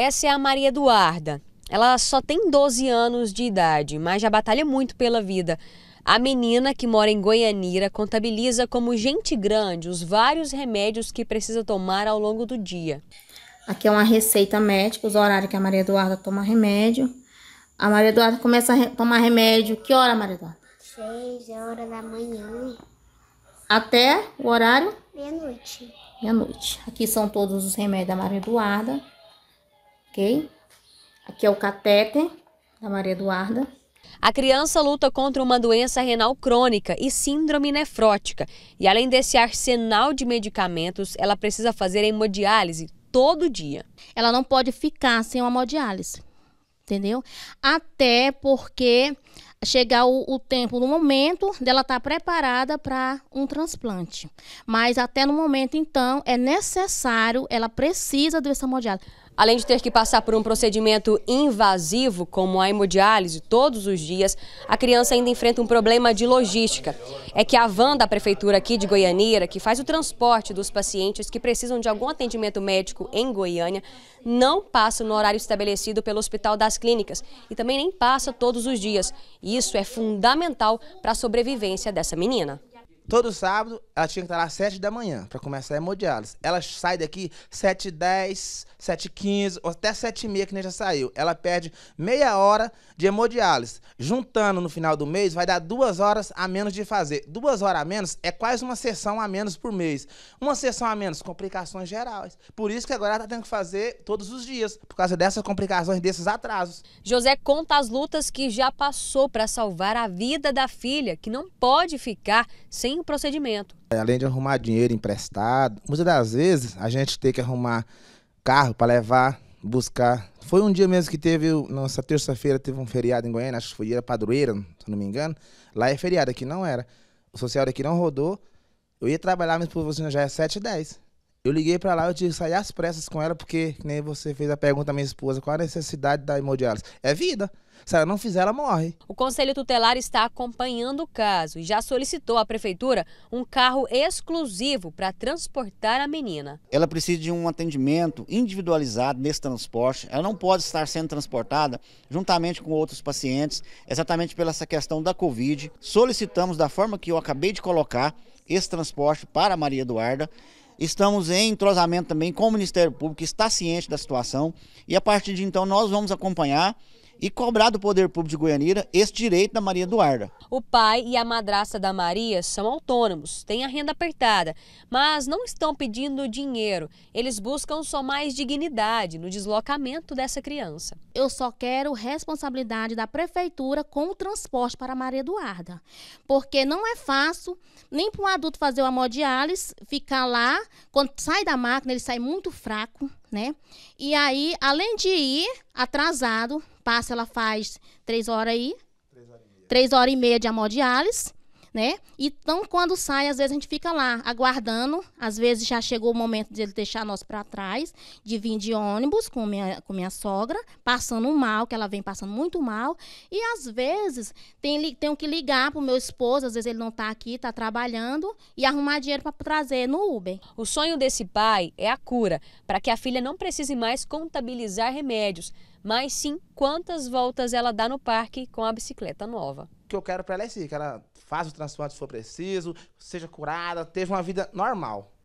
Essa é a Maria Eduarda. Ela só tem 12 anos de idade, mas já batalha muito pela vida. A menina, que mora em Goianira, contabiliza como gente grande os vários remédios que precisa tomar ao longo do dia. Aqui é uma receita médica, os horários que a Maria Eduarda toma remédio. A Maria Eduarda começa a tomar remédio. Que hora, Maria Eduarda? 6 horas da manhã. Até o horário? Meia-noite. Meia-noite. Aqui são todos os remédios da Maria Eduarda, ok? Aqui é o catéter da Maria Eduarda. A criança luta contra uma doença renal crônica e síndrome nefrótica. E além desse arsenal de medicamentos, ela precisa fazer hemodiálise todo dia. Ela não pode ficar sem uma hemodiálise, entendeu? Até porque chegar o tempo, no momento dela estar preparada para um transplante. Mas até no momento, então, é necessário, ela precisa dessa hemodiálise. Além de ter que passar por um procedimento invasivo, como a hemodiálise, todos os dias, a criança ainda enfrenta um problema de logística. É que a van da prefeitura aqui de Goianira, que faz o transporte dos pacientes que precisam de algum atendimento médico em Goiânia, não passa no horário estabelecido pelo Hospital das Clínicas e também nem passa todos os dias. Isso é fundamental para a sobrevivência dessa menina. Todo sábado, ela tinha que estar lá às 7 da manhã para começar a hemodiálise. Ela sai daqui 7h10, 7h15, ou até 7h30, que nem já saiu. Ela perde meia hora de hemodiálise. Juntando no final do mês, vai dar 2 horas a menos de fazer. 2 horas a menos é quase uma sessão a menos por mês. Uma sessão a menos, complicações gerais. Por isso que agora ela está tendo que fazer todos os dias, por causa dessas complicações, desses atrasos. José conta as lutas que já passou para salvar a vida da filha, que não pode ficar sem o procedimento. Além de arrumar dinheiro emprestado, muitas das vezes a gente tem que arrumar carro para levar, buscar. Foi um dia mesmo que teve, nossa terça-feira teve um feriado em Goiânia, acho que foi Padroeira, se não me engano. Lá é feriado, aqui não era. O social daqui não rodou. Eu ia trabalhar, mas por você já é 7h10. Eu liguei para lá, eu tive que sair às pressas com ela, porque que nem você fez a pergunta à minha esposa, qual a necessidade da hemodiálise? É vida. Se ela não fizer, ela morre. O Conselho Tutelar está acompanhando o caso e já solicitou à prefeitura um carro exclusivo para transportar a menina. Ela precisa de um atendimento individualizado nesse transporte. Ela não pode estar sendo transportada juntamente com outros pacientes, exatamente pela essa questão da Covid. Solicitamos, da forma que eu acabei de colocar, esse transporte para a Maria Eduarda. Estamos em entrosamento também com o Ministério Público, que está ciente da situação. E a partir de então nós vamos acompanhar e cobrar do Poder Público de Goianira esse direito da Maria Eduarda. O pai e a madrasta da Maria são autônomos, têm a renda apertada, mas não estão pedindo dinheiro. Eles buscam só mais dignidade no deslocamento dessa criança. Eu só quero responsabilidade da prefeitura com o transporte para a Maria Eduarda, porque não é fácil nem para um adulto fazer uma hemodiálise, ficar lá, quando sai da máquina ele sai muito fraco, né? E aí, além de ir atrasado, passa, ela faz 3 horas aí, 3 horas e meia de hemodiálise, né? Então, quando sai, às vezes a gente fica lá aguardando. Às vezes já chegou o momento de ele deixar nós para trás, de vir de ônibus com minha sogra, passando mal, que ela vem passando muito mal. E às vezes tenho que ligar para o meu esposo, às vezes ele não está aqui, está trabalhando, e arrumar dinheiro para trazer no Uber. O sonho desse pai é a cura, para que a filha não precise mais contabilizar remédios, mas sim quantas voltas ela dá no parque com a bicicleta nova. O que eu quero para ela é assim, que ela faça o transplante se for preciso, seja curada, teve uma vida normal.